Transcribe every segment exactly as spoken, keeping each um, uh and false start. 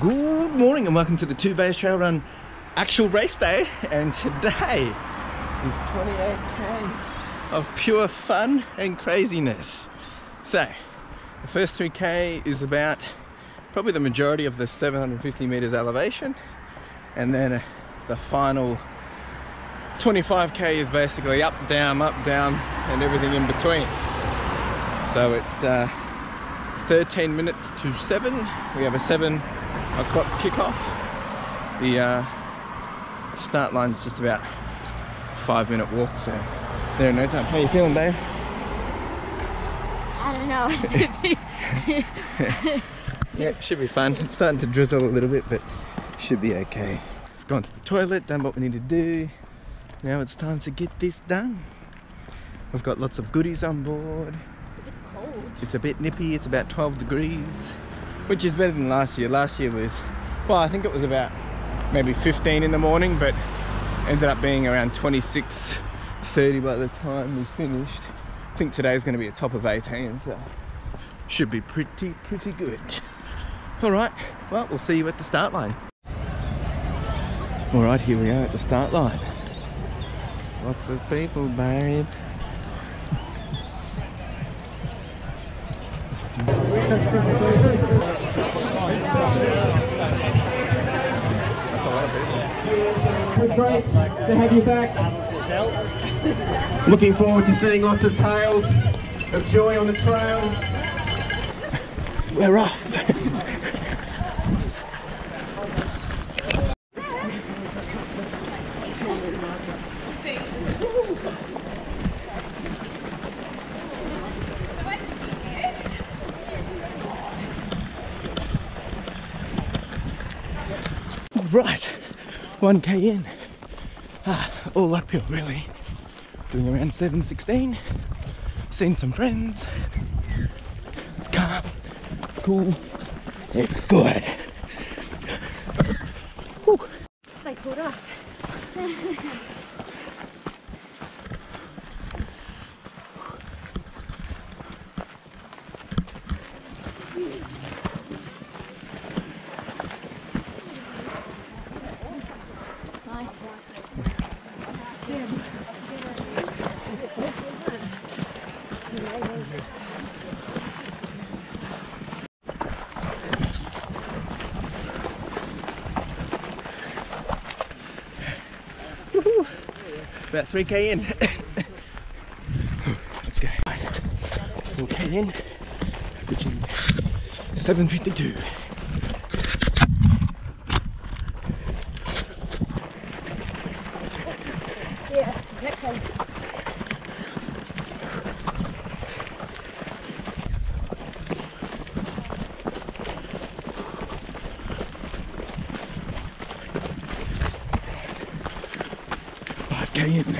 Good morning and welcome to the Two Bays Trail Run actual race day, and today is twenty-eight K of pure fun and craziness. So the first three K is about probably the majority of the seven hundred fifty meters elevation, and then the final twenty-five K is basically up, down, up, down and everything in between. So it's uh, thirteen minutes to seven. We have a seven o'clock kickoff. The uh, start line's just about a five minute walk, so there in no time. How are you feeling, Dave? I don't know. Yep, should be fun. It's starting to drizzle a little bit, but should be okay. Gone to the toilet, done what we need to do. Now it's time to get this done. We've got lots of goodies on board. It's a bit nippy. It's about twelve degrees, which is better than last year. Last year was, well, I think it was about maybe fifteen in the morning, but ended up being around twenty-six, thirty by the time we finished. I think today's going to be a top of eighteen, so should be pretty, pretty good. All right, well, we'll see you at the start line. All right, here we are at the start line. Lots of people, babe. It's great to have you back. Looking forward to seeing lots of tales of joy on the trail. We're off. Right, one K in, ah, all uphill really, doing around seven sixteen, seen some friends, it's calm, it's cool, it's good. Whew. They called us. About three K in. Let's go. four K in, averaging seven fifty-two. Yeah, exactly. five K in.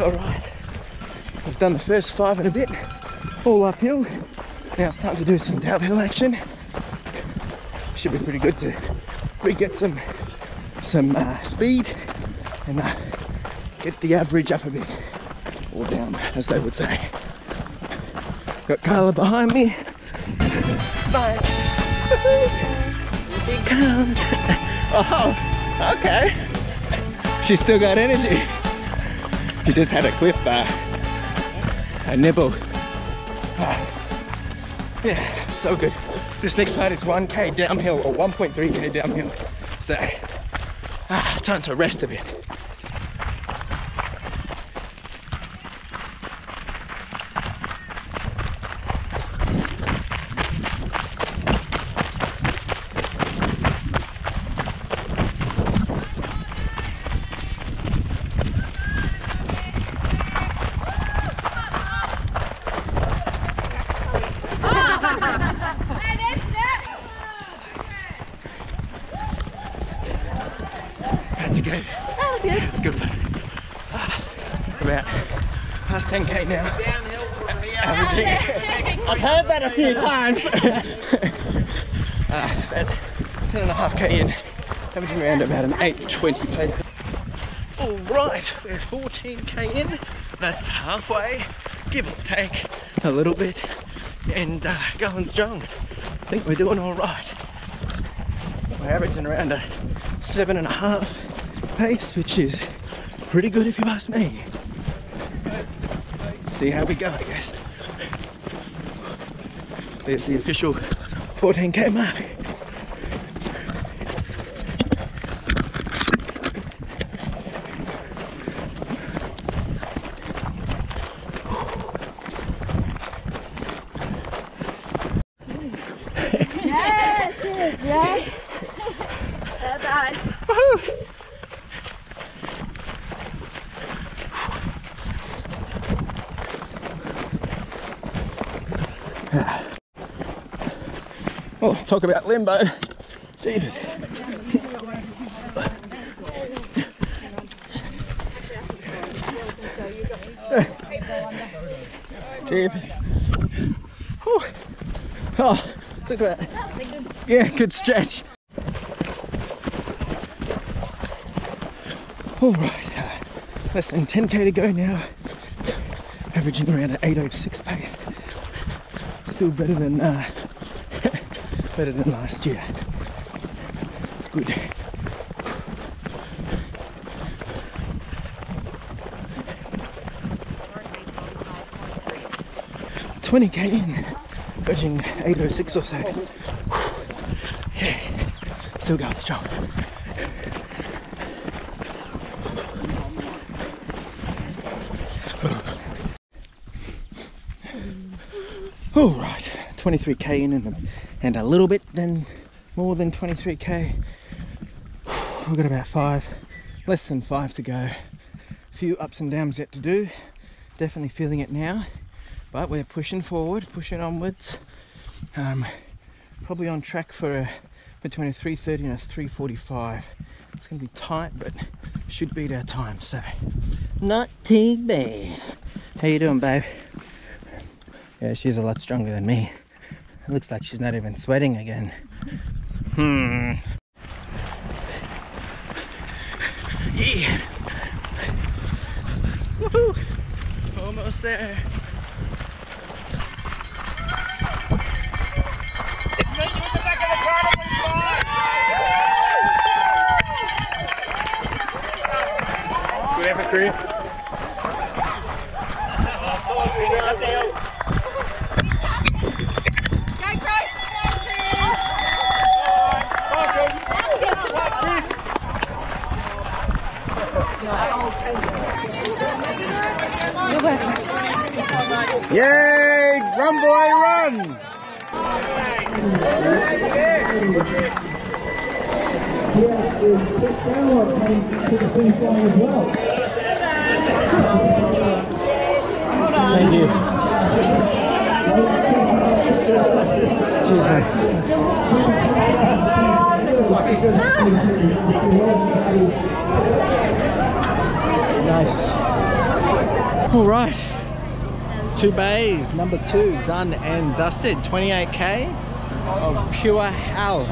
All right, I've done the first five in a bit, all uphill. Now it's time to do some downhill action. Should be pretty good to re get some some uh, speed and uh, get the average up a bit, or down, as they would say. Got Carla behind me. Bye. She comes. Oh, okay. She's still got energy. She just had a cliff bar, a nibble. Uh, Yeah, so good. This next part is one K downhill, or one point three K downhill. So, ah, time to rest a bit. How'd you go? That was good. It's good fun. Ah, about past ten K now. Downhill from here. Averaging. I've heard that a few times. ah, about ten and a half K in. Averaging around about an eight twenty pace. All right, we're fourteen K in. That's halfway, give or take a little bit, and uh, going strong. I think we're doing all right. We're averaging around a seven and a half pace, which is pretty good if you ask me. See how we go, I guess. There's the official fourteen K mark. Oh, talk about limbo. Jesus. Jesus. Oh, look at that. That was a good stretch. Yeah, good stretch. All right, uh, less than ten K to go now. Averaging around an eight oh six pace. Still better than uh, better than last year. It's good. twenty K in, averaging eight oh six or so. Yeah, still going strong. All right, twenty-three K in and a, and a little bit, then more than twenty-three K. We've got about five, less than five to go. A few ups and downs yet to do. Definitely feeling it now, but we're pushing forward, pushing onwards. Um, probably on track for a, between a three thirty and a three forty-five. It's going to be tight, but should beat our time, so not too bad. How you doing, babe? Yeah, she's a lot stronger than me. It looks like she's not even sweating again. Hmm. Yeah. Woohoo! Almost there. Good effort, Chris. Oh, yay! Run, boy, run! Thank you. Cheers, mate. Nice. All right. Two Bays, number two, done and dusted. twenty-eight K of pure hell.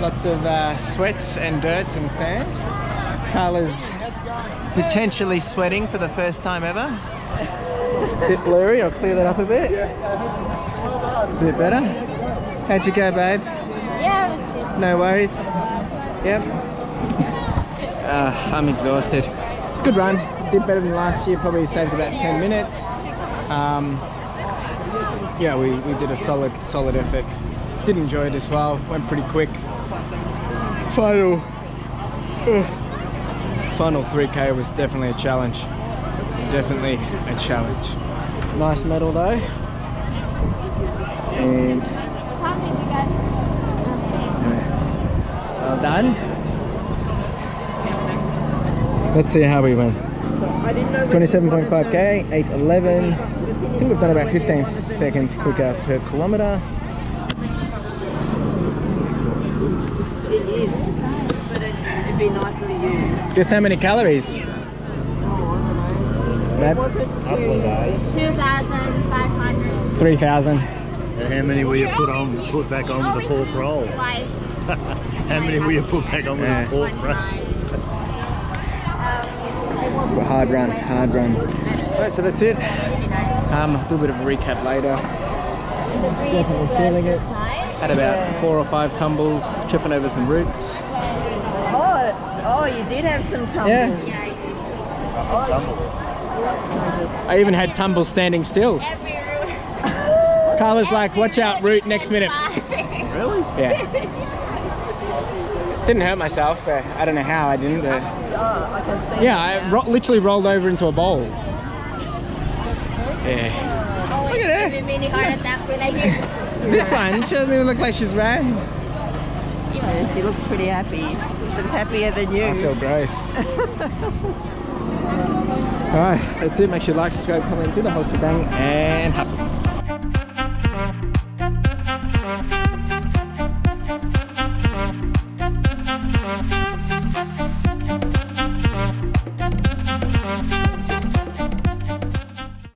Lots of uh, sweats and dirt and sand. Carla's potentially sweating for the first time ever. A bit blurry, I'll clear that up a bit. It's a bit better. How'd you go, babe? Yeah, it was good. No worries? Yep. uh, I'm exhausted. It's a good run. Did better than last year, probably saved about ten minutes. Um, yeah, we, we did a solid solid effort. Did enjoy it as well, went pretty quick. Final uh, final three K was definitely a challenge. Definitely a challenge. Nice medal though. And well done. Let's see how we went. twenty-seven point five K, eight eleven. I think we've done about fifteen seconds quicker per kilometre. It is, but it'd be nice for you. Guess how many calories? Oh, I don't know. It wasn't two thousand five hundred. three thousand. And how many will you put on, put back on the fourth roll? How many will you put back on the fourth roll? but hard run, hard run. Alright, so that's it. Um, I'll do a bit of a recap later. Definitely feeling it. Had about four or five tumbles, tripping over some roots. Oh, oh, you did have some tumbles. Yeah. I even had tumbles standing still. Carla's like, watch out, root next minute. Really? Yeah. Didn't hurt myself, but I don't know how I didn't. But yeah, I ro literally rolled over into a bowl. Yeah. Look at her. This one, she doesn't even look like she's ran. Yeah, she looks pretty happy. She looks happier than you. I feel gross. Alright, that's it. Make sure you like, subscribe, comment, do the whole thing, and hustle.